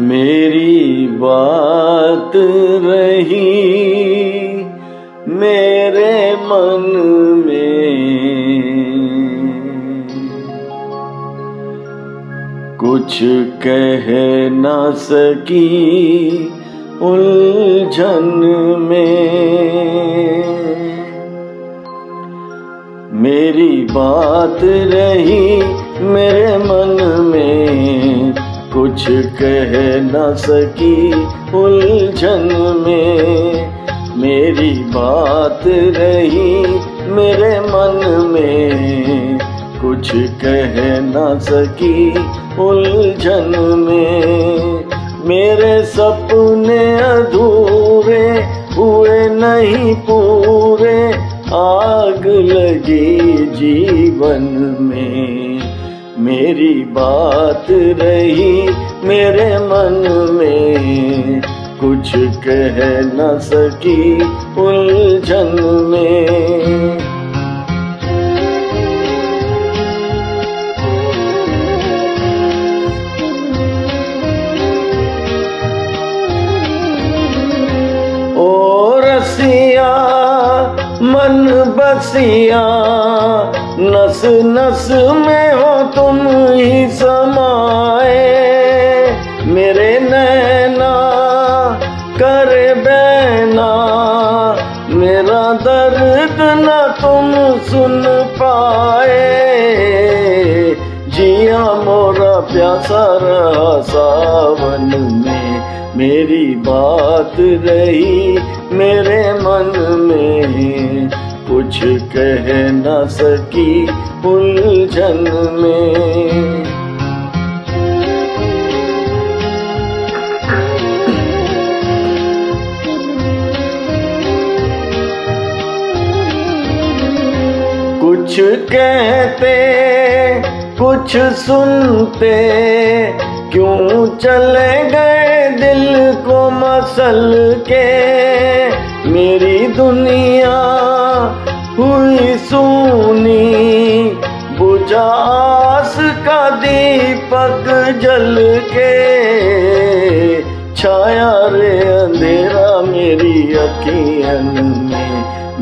मेरी बात रही मेरे मन में, कुछ कह ना सकी उलझन में। मेरी बात रही मेरे मन में, कुछ कह ना सकी उलझन में। मेरी बात रही मेरे मन में, कुछ कह ना सकी उलझन में। मेरे सपने अधूरे हुए नहीं पूरे, आग लगी जीवन में। मेरी बात रही मेरे मन में, कुछ कह न सकी उलझन में। रसिया मन बसिया, नस नस में हो तुम ही समाए। मेरे नैना करे बैना, मेरा दर्द न तुम सुन पाए। जिया मोरा प्यासा रहा सावन में। मेरी बात रही मेरे मन में, कुछ कह न सकी उलझन में। कुछ कहते कुछ सुनते, क्यों चले गए दिल को मसल के। मेरी दुनिया हुई सूनी, बुझा आस का दीपक जल के। छाया रे अंधेरा मेरी अखियन में।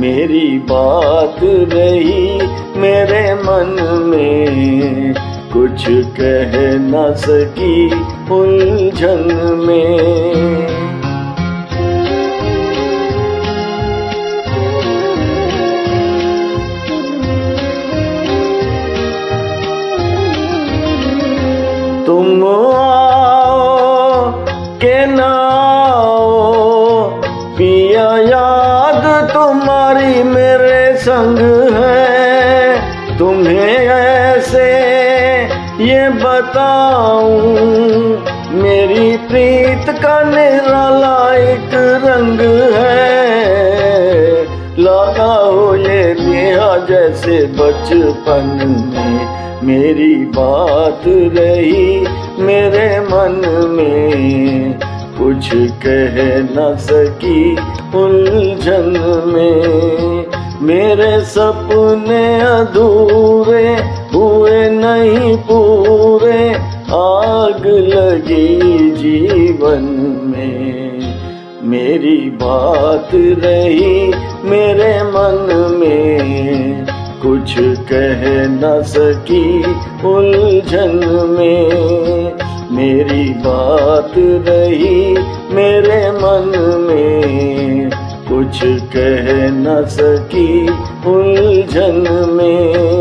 मेरी बात रही मेरे मन में, कुछ कह न सकी उलझन में। तुम आओ के न आओ, पिया याद तुम्हारी मेरे संग है। तुम्हें ऐसे ये बताऊं, मेरी प्रीत का निराला एक रंग है। लगा हो ये नेहा जैसे बचपन में। मेरी बात रही मेरे मन में, कुछ कह न सकी उलझन में। मेरे सपने अधूरे हुए नहीं पूरे, आग लगी जीवन में। मेरी बात रही मेरे मन में, कुछ कह न सकी उलझन में। मेरी बात रही मेरे मन में, कुछ कह न सकी उलझन में।